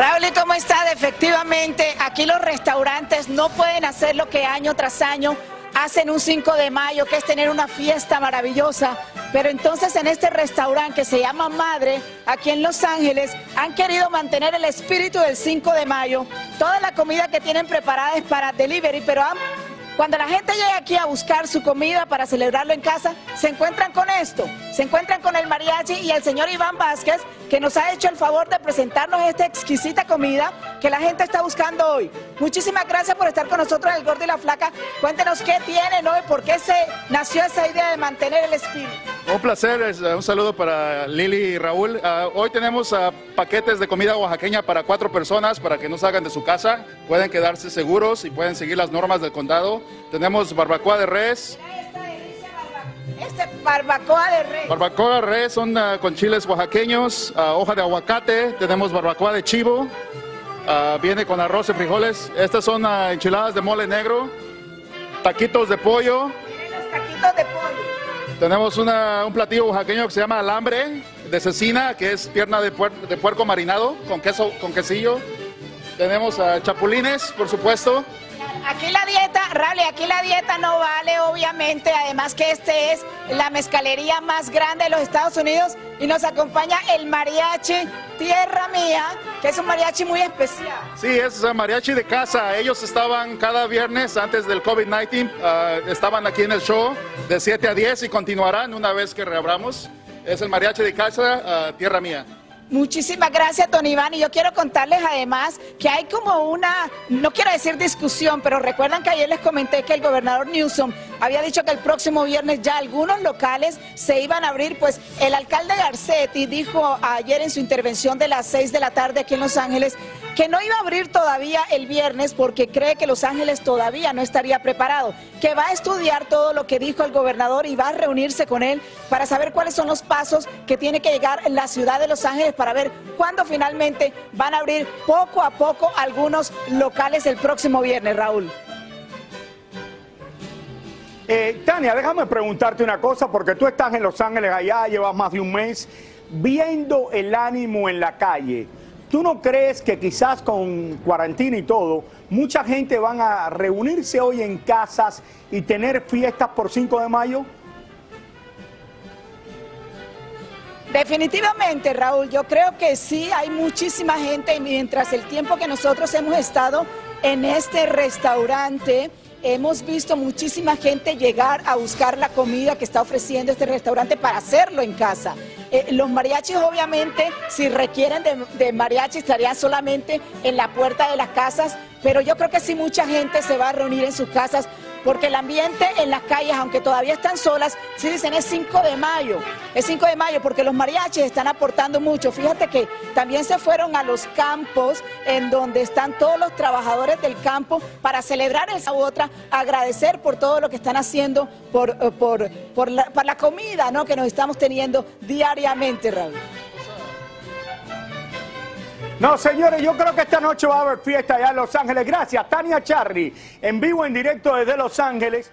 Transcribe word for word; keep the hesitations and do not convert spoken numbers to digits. Raúlito, ¿cómo está? Efectivamente, aquí los restaurantes no pueden hacer lo que año tras año hacen un cinco de mayo, que es tener una fiesta maravillosa. Pero entonces en este restaurante que se llama Madre, aquí en Los Ángeles, han querido mantener el espíritu del cinco de mayo. Toda la comida que tienen preparada es para delivery, pero han... cuando la gente llega aquí a buscar su comida para celebrarlo en casa, se encuentran con esto, se encuentran con el mariachi y el señor Iván Vázquez, que nos ha hecho el favor de presentarnos esta exquisita comida que la gente está buscando hoy. Muchísimas gracias por estar con nosotros en El Gordo y la Flaca. Cuéntenos qué tienen hoy, por qué se nació esa idea de mantener el espíritu. Un placer, un saludo para Lili y Raúl. Uh, hoy tenemos uh, paquetes de comida oaxaqueña para cuatro personas, para que no salgan de su casa, pueden quedarse seguros y pueden seguir las normas del condado. Tenemos barbacoa de res. Este barbacoa de res. Barbacoa de res son uh, con chiles oaxaqueños, uh, hoja de aguacate, tenemos barbacoa de chivo, uh, viene con arroz y frijoles. Estas son uh, enchiladas de mole negro, taquitos de pollo. Miren los taquitos de pollo. Tenemos una, un platillo oaxaqueño que se llama alambre de cecina, que es pierna de, puer, de puerco marinado con queso, con quesillo. Tenemos uh, chapulines, por supuesto. Aquí la dieta, Rale, aquí la dieta no vale, obviamente. Además que este es la mezcalería más grande de los Estados Unidos y nos acompaña el mariachi Tierra Mía, que es un mariachi muy especial. Sí, es un mariachi de casa. Ellos estaban cada viernes antes del COVID diecinueve, uh, estaban aquí en el show de siete a diez y continuarán una vez que reabramos. Es el mariachi de casa, uh, Tierra Mía. Muchísimas gracias, don Iván, y yo quiero contarles además que hay como una, no quiero decir discusión, pero recuerdan que ayer les comenté que el gobernador Newsom había dicho que el próximo viernes ya algunos locales se iban a abrir. Pues el alcalde Garcetti dijo ayer en su intervención de las seis de la tarde aquí en Los Ángeles que no iba a abrir todavía el viernes porque cree que Los Ángeles todavía no estaría preparado, que va a estudiar todo lo que dijo el gobernador y va a reunirse con él para saber cuáles son los pasos que tiene que llegar en la ciudad de Los Ángeles para ver cuándo finalmente van a abrir poco a poco algunos locales el próximo viernes, Raúl. Eh, Tanya, déjame preguntarte una cosa, porque tú estás en Los Ángeles allá, llevas más de un mes, viendo el ánimo en la calle. ¿Tú no crees que quizás con cuarentena y todo, mucha gente van a reunirse hoy en casas y tener fiestas por cinco de mayo? Definitivamente, Raúl, yo creo que sí, hay muchísima gente. Mientras el tiempo que nosotros hemos estado en este restaurante, hemos visto muchísima gente llegar a buscar la comida que está ofreciendo este restaurante para hacerlo en casa. Eh, los mariachis, obviamente, si requieren de, de mariachi, estarían solamente en la puerta de las casas, pero yo creo que sí mucha gente se va a reunir en sus casas, porque el ambiente en las calles, aunque todavía están solas, sí dicen es cinco de mayo, es cinco de mayo, porque los mariachis están aportando mucho. Fíjate que también se fueron a los campos en donde están todos los trabajadores del campo para celebrar esa u otra, agradecer por todo lo que están haciendo, por, por, por, la, por la comida, ¿no?, que nos estamos teniendo diariamente, Raúl. No, señores, yo creo que esta noche va a haber fiesta allá en Los Ángeles. Gracias, Tanya Charry, en vivo, en directo desde Los Ángeles.